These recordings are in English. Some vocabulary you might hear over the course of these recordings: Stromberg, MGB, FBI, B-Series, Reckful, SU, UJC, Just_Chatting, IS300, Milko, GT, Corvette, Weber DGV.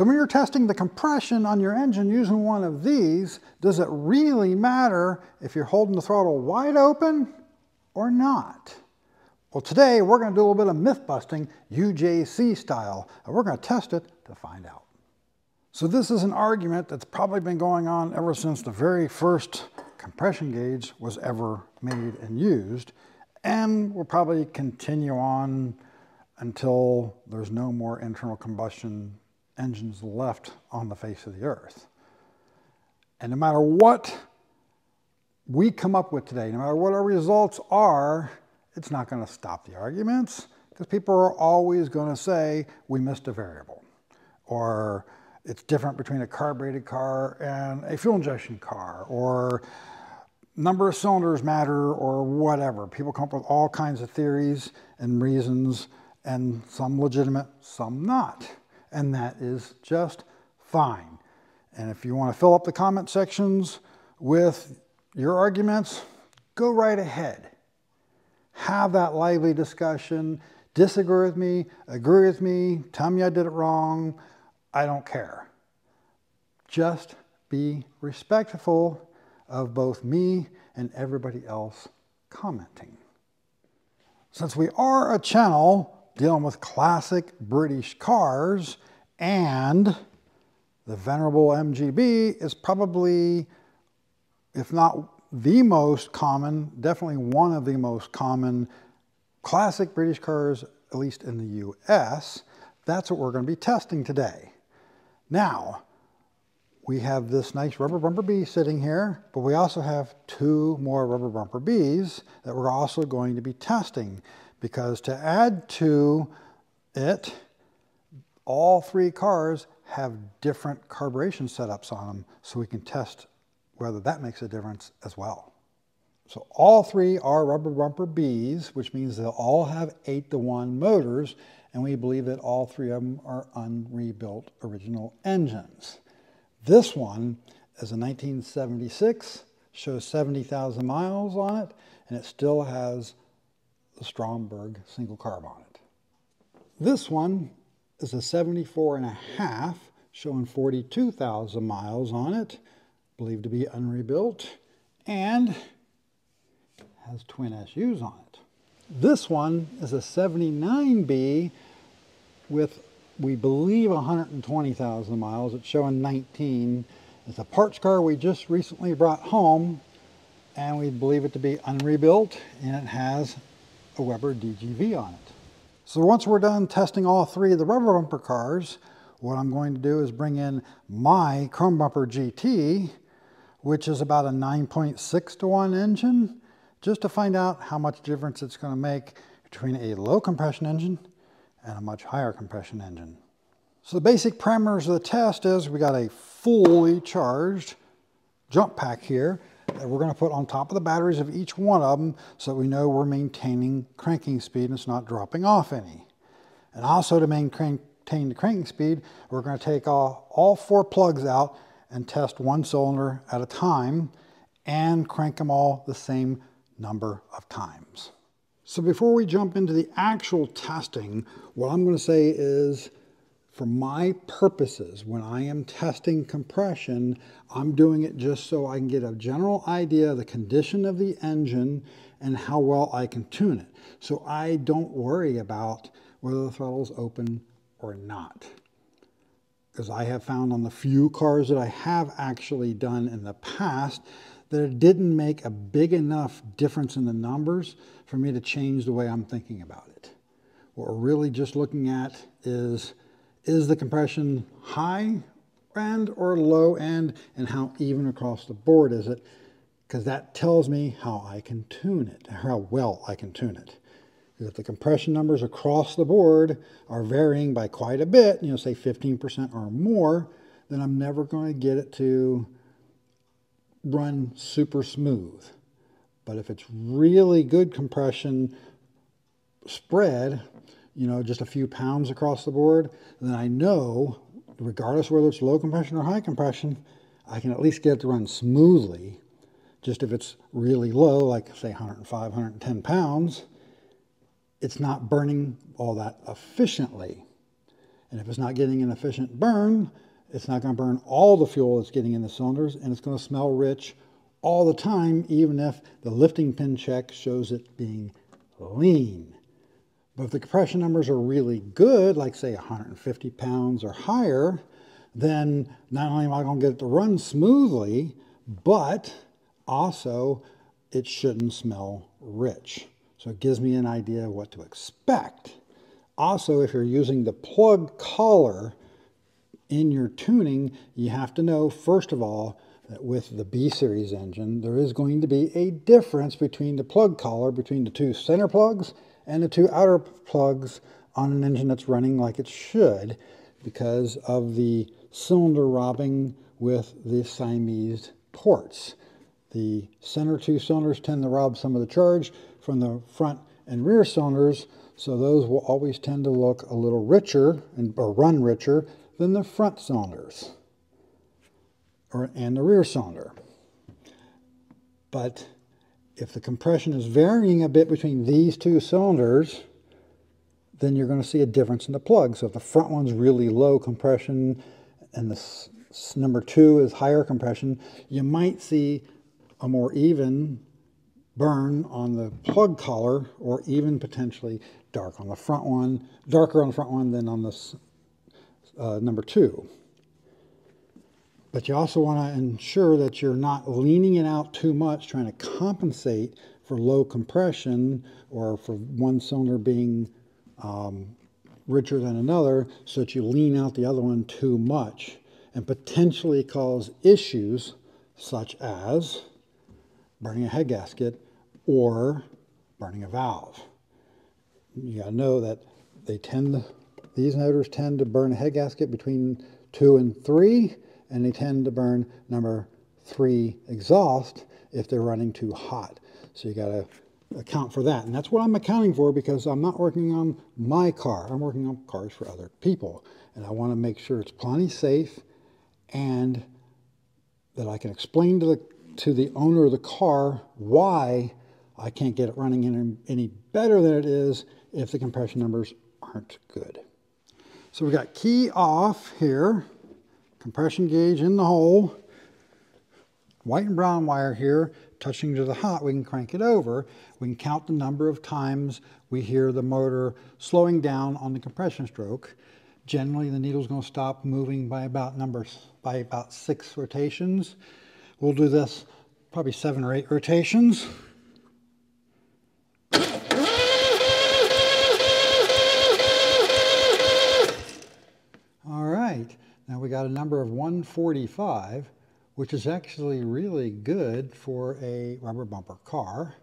So when you're testing the compression on your engine using one of these, does it really matter if you're holding the throttle wide open or not? Well, today we're going to do a little bit of myth busting, UJC style, and we're going to test it to find out. So this is an argument that's probably been going on ever since the very first compression gauge was ever made and used, and will probably continue on until there's no more internal combustion engines left on the face of the earth. And no matter what we come up with today, no matter what our results are, it's not going to stop the arguments, because people are always going to say we missed a variable, or it's different between a carbureted car and a fuel injection car, or number of cylinders matter, or whatever. People come up with all kinds of theories and reasons, and some legitimate, some not. And that is just fine. And if you want to fill up the comment sections with your arguments, go right ahead. Have that lively discussion. Disagree with me, agree with me, tell me I did it wrong. I don't care. Just be respectful of both me and everybody else commenting. Since we are a channel dealing with classic British cars, and the venerable MGB is probably, if not the most common, definitely one of the most common classic British cars, at least in the US, that's what we're going to be testing today. Now, we have this nice rubber bumper B sitting here, but we also have two more rubber bumper Bs that we're also going to be testing, because to add to it, all three cars have different carburation setups on them, so we can test whether that makes a difference as well. So all three are rubber bumper Bs, which means they'll all have 8-to-1 motors, and we believe that all three of them are unrebuilt original engines. This one is a 1976, shows 70,000 miles on it, and it still has the Stromberg single carb on it. This one is a 74.5, showing 42,000 miles on it, believed to be unrebuilt, and has twin SUs on it. This one is a 79B with, we believe, 120,000 miles. It's showing 19. It's a parts car we just recently brought home, and we believe it to be unrebuilt, and it has a Weber DGV on it. So once we're done testing all three of the rubber bumper cars, what I'm going to do is bring in my chrome bumper GT, which is about a 9.6-to-1 engine, just to find out how much difference it's going to make between a low compression engine and a much higher compression engine. So the basic parameters of the test is we got a fully charged jump pack here that we're going to put on top of the batteries of each one of them, so that we know we're maintaining cranking speed and it's not dropping off any. And also to maintain the cranking speed, we're going to take all four plugs out and test one cylinder at a time and crank them all the same number of times. So before we jump into the actual testing, what I'm going to say is, for my purposes, when I am testing compression, I'm doing it just so I can get a general idea of the condition of the engine and how well I can tune it. So I don't worry about whether the throttle's open or not. Because I have found on the few cars that I have actually done in the past, that it didn't make a big enough difference in the numbers for me to change the way I'm thinking about it. What we're really just looking at is the compression high end or low end, and how even across the board is it, because that tells me how I can tune it, how well I can tune it. If the compression numbers across the board are varying by quite a bit, you know, say 15% or more, then I'm never going to get it to run super smooth. But if it's really good compression spread, you know, just a few pounds across the board, then I know, regardless whether it's low compression or high compression, I can at least get it to run smoothly. Just if it's really low, like say 105, 110 pounds, it's not burning all that efficiently. And if it's not getting an efficient burn, it's not going to burn all the fuel that's getting in the cylinders, and it's going to smell rich all the time, even if the lifting pin check shows it being lean. But if the compression numbers are really good, like say 150 pounds or higher, then not only am I going to get it to run smoothly, but also it shouldn't smell rich. So it gives me an idea of what to expect. Also, if you're using the plug collar in your tuning, you have to know, first of all, that with the B-Series engine, there is going to be a difference between the plug collar, between the two center plugs and the two outer plugs on an engine that's running like it should, because of the cylinder robbing with the Siamese ports. The center two cylinders tend to rob some of the charge from the front and rear cylinders, so those will always tend to look a little richer, or run richer, than the front cylinders and the rear cylinder. But if the compression is varying a bit between these two cylinders, then you're going to see a difference in the plug. So if the front one's really low compression and the number two is higher compression, you might see a more even burn on the plug collar, or even potentially dark on the front one, darker on the front one than on this number two. But you also want to ensure that you're not leaning it out too much, trying to compensate for low compression or for one cylinder being richer than another, so that you lean out the other one too much and potentially cause issues such as burning a head gasket or burning a valve. You gotta know that they tend to, these motors tend to burn a head gasket between 2 and 3, and they tend to burn number 3 exhaust if they're running too hot. So you gotta account for that. And that's what I'm accounting for, because I'm not working on my car. I'm working on cars for other people. And I wanna make sure it's plenty safe and that I can explain to the owner of the car why I can't get it running any better than it is if the compression numbers aren't good. So we've got key off here, compression gauge in the hole, white and brown wire here, touching to the hot. We can crank it over. We can count the number of times we hear the motor slowing down on the compression stroke. Generally, the needle's going to stop moving by about 6 rotations. We'll do this probably 7 or 8 rotations. All right, now we got a number of 145, which is actually really good for a rubber bumper car.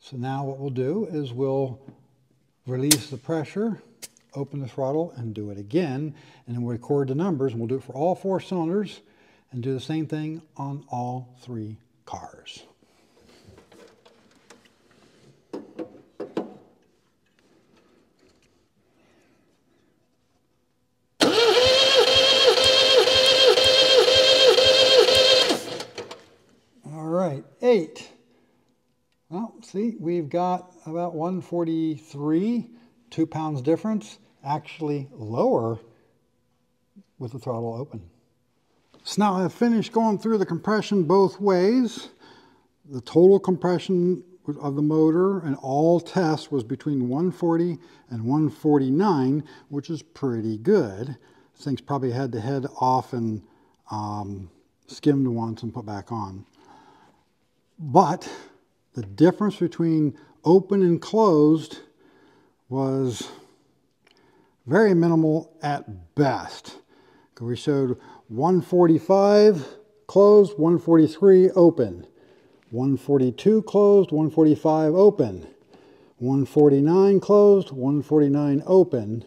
So now what we'll do is we'll release the pressure, open the throttle, and do it again. And then we'll record the numbers, and we'll do it for all 4 cylinders, and do the same thing on all 3 cars. All right, 8. Well, see, we've got about 143, 2 pounds difference, actually lower with the throttle open. So now I've finished going through the compression both ways. The total compression of the motor and all tests was between 140 and 149, which is pretty good. This thing's probably had the head off and skimmed once and put back on. But the difference between open and closed was very minimal at best. We showed 145 closed, 143 open, 142 closed, 145 open, 149 closed, 149 open,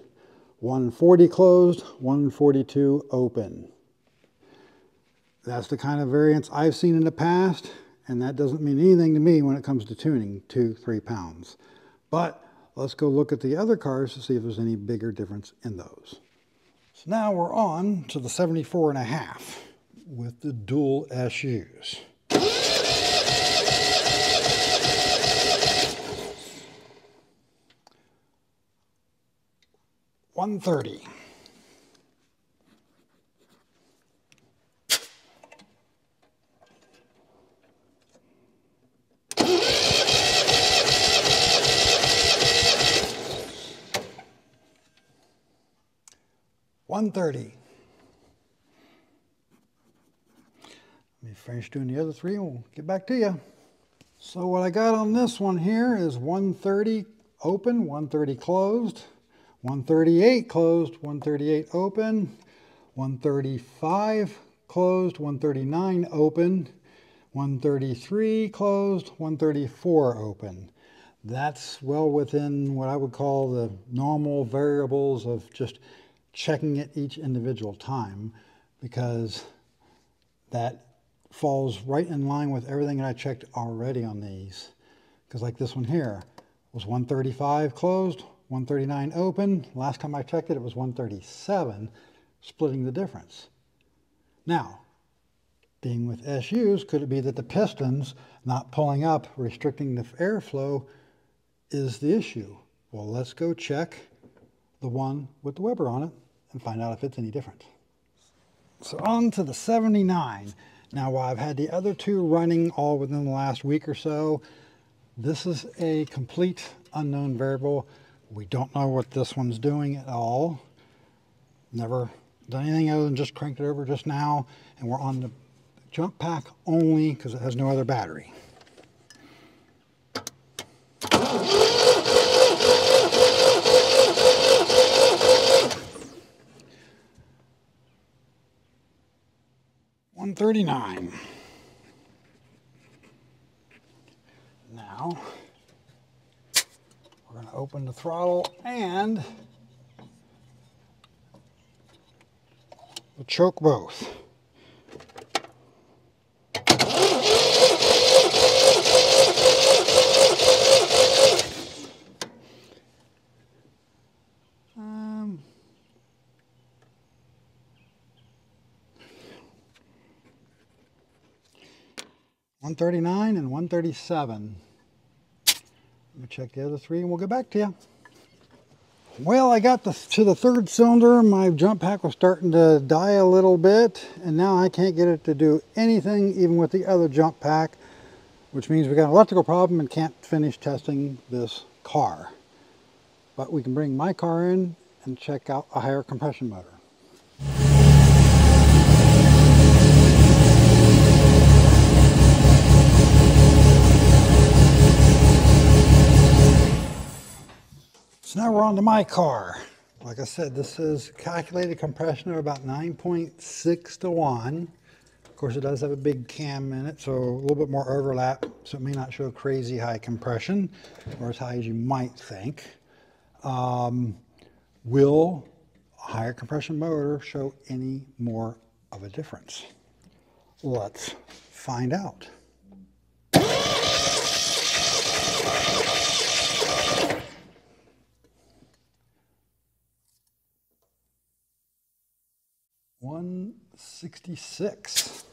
140 closed, 142 open. That's the kind of variance I've seen in the past, and that doesn't mean anything to me when it comes to tuning 2-3 pounds. But let's go look at the other cars to see if there's any bigger difference in those. So now we're on to the 74.5 with the dual SUs. 130. Let me finish doing the other three and we'll get back to you. So what I got on this one here is 130 open, 130 closed, 138 closed, 138 open, 135 closed, 139 open, 133 closed, 134 open. That's well within what I would call the normal variables of just checking it each individual time, because that falls right in line with everything that I checked already on these. Because like this one here was 135 closed, 139 open. Last time I checked it, it was 137, splitting the difference. Now, being with SUs, could it be that the pistons not pulling up, restricting the airflow, is the issue? Well, let's go check the one with the Weber on it and find out if it's any different. So on to the 79. Now, while I've had the other two running all within the last week or so, this is a complete unknown variable. We don't know what this one's doing at all. Never done anything other than just cranked it over just now, and we're on the jump pack only because it has no other battery. Now we're going to open the throttle and we'll choke both. $139 and $137. Let me check the other three and we'll get back to you. Well, I got to the third cylinder. My jump pack was starting to die a little bit, and now I can't get it to do anything even with the other jump pack, which means we got an electrical problem and can't finish testing this car. But we can bring my car in and check out a higher compression motor. So now we're on to my car. Like I said, this is calculated compression of about 9.6 to 1. Of course, it does have a big cam in it, so a little bit more overlap, so it may not show crazy high compression, or as high as you might think. Will a higher compression motor show any more of a difference? Let's find out. $166.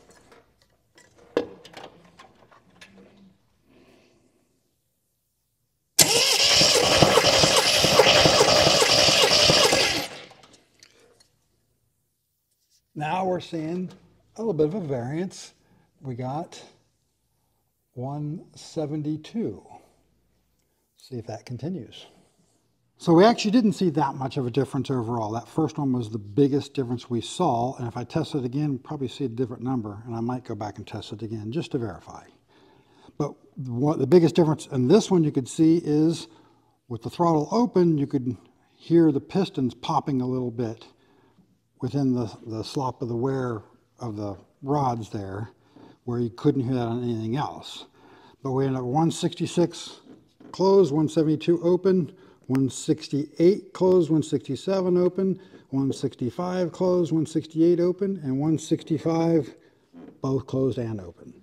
Now we're seeing a little bit of a variance. We got 172. See if that continues. So we actually didn't see that much of a difference overall. That first one was the biggest difference we saw, and if I test it again, we'll probably see a different number, and I might go back and test it again just to verify. But what the biggest difference in this one you could see is with the throttle open, you could hear the pistons popping a little bit within the slop of the wear of the rods there, where you couldn't hear that on anything else. But we ended up 166 closed, 172 open, 168 closed, 167 open, 165 closed, 168 open, and 165 both closed and open.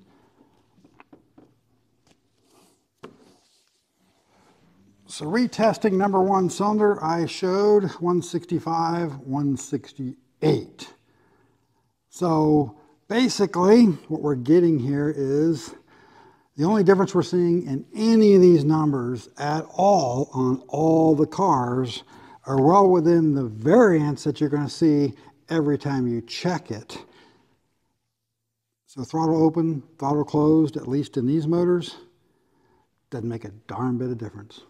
So retesting number one cylinder, I showed 165, 168. So basically what we're getting here is the only difference we're seeing in any of these numbers at all on all the cars are well within the variance that you're going to see every time you check it. So throttle open, throttle closed, at least in these motors, doesn't make a darn bit of difference.